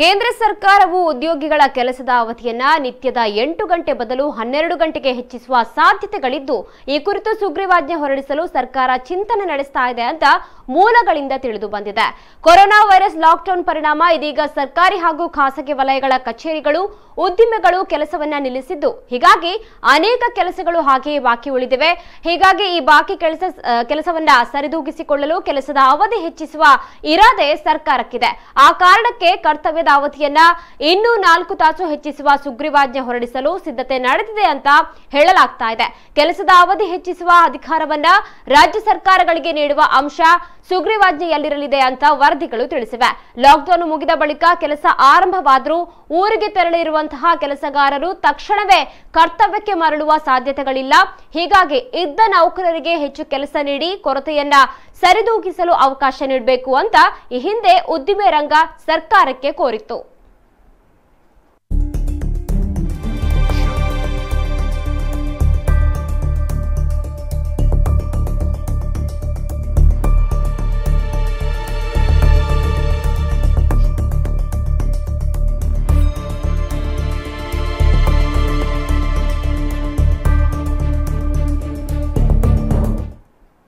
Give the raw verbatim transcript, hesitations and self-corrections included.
ಕೇಂದ್ರ ಸರ್ಕಾರವು ಉದ್ಯೋಗಿಗಳ ಕೆಲಸದ ಅವಧಿಯನ್ನು ನಿತ್ಯದ ಎಂಟು ಗಂಟೆ ಬದಲು ಹನ್ನೆರಡು ಗಂಟೆಗೆ ಹೆಚ್ಚಿಸುವ ಸಾಧ್ಯತೆಗಳಿದ್ದು ಈ ಕುರಿತು ಸುಗ್ರೀವಾಜ್ಞೆ ಹೊರಡಿಸಲು ಸರ್ಕಾರ ಚಿಂತನೆ ನಡೆಸ್ತಾ ಇದೆ ಅಂತ ಮೂಲಗಳಿಂದ ತಿಳಿದು ಬಂದಿದೆ. ಕೊರೋನಾ ವೈರಸ್ ಲಾಕ್ಡೌನ್ ಪರಿಣಾಮ ಇದೀಗ ಸರ್ಕಾರಿ ಹಾಗೂ ಖಾಸಗಿ ವಲಯಗಳ ಕಚೇರಿಗಳು, ಉದ್ದಿಮೆಗಳು ಕೆಲಸವನ್ನ ನಿಲ್ಲಿಸಿದ್ದು, ಹೀಗಾಗಿ ಅನೇಕ ಕೆಲಸಗಳು ಹಾಗೆಯೇ ಬಾಕಿ ಉಳಿದಿವೆ. ಹೀಗಾಗಿ ಈ ಬಾಕಿ ಕೆಲಸ ಕೆಲಸವನ್ನ ಸರಿದೂಗಿಸಿಕೊಳ್ಳಲು ಕೆಲಸದ ಅವಧಿ ಹೆಚ್ಚಿಸುವ ಇರಾದೆ ಸರ್ಕಾರಕ್ಕಿದೆ. ಆ ಕಾರಣಕ್ಕೆ ಕರ್ತವ್ಯ ಅವಧಿಯನ್ನ ಇನ್ನೂ ನಾಲ್ಕು ತಾಸು ಹೆಚ್ಚಿಸುವ ಸುಗ್ರೀವಾಜ್ಞೆ ಹೊರಡಿಸಲು ಸಿದ್ಧತೆ ನಡೆದಿದೆ ಅಂತ ಹೇಳಲಾಗ್ತಾ ಇದೆ. ಕೆಲಸದ ಅವಧಿ ಹೆಚ್ಚಿಸುವ ಅಧಿಕಾರವನ್ನ ರಾಜ್ಯ ಸರ್ಕಾರಗಳಿಗೆ ನೀಡುವ ಅಂಶ ಸುಗ್ರೀವಾಜ್ಞೆಯಲ್ಲಿರಲಿದೆ ಅಂತ ವರದಿಗಳು ತಿಳಿಸಿವೆ. ಲಾಕ್ಡೌನ್ ಮುಗಿದ ಬಳಿಕ ಕೆಲಸ ಆರಂಭವಾದರೂ ಊರಿಗೆ ತೆರಳಿರುವಂತಹ ಕೆಲಸಗಾರರು ತಕ್ಷಣವೇ ಕರ್ತವ್ಯಕ್ಕೆ ಮರಳುವ ಸಾಧ್ಯತೆಗಳಿಲ್ಲ. ಹೀಗಾಗಿ ಇದ್ದ ನೌಕರರಿಗೆ ಹೆಚ್ಚು ಕೆಲಸ ನೀಡಿ ಕೊರತೆಯನ್ನ ಸರಿದೂಗಿಸಲು ಅವಕಾಶ ನೀಡಬೇಕು ಅಂತ ಈ ಹಿಂದೆ ಉದ್ದಿಮೆ ರಂಗ ಸರ್ಕಾರಕ್ಕೆ ಕೋರಿತ್ತು.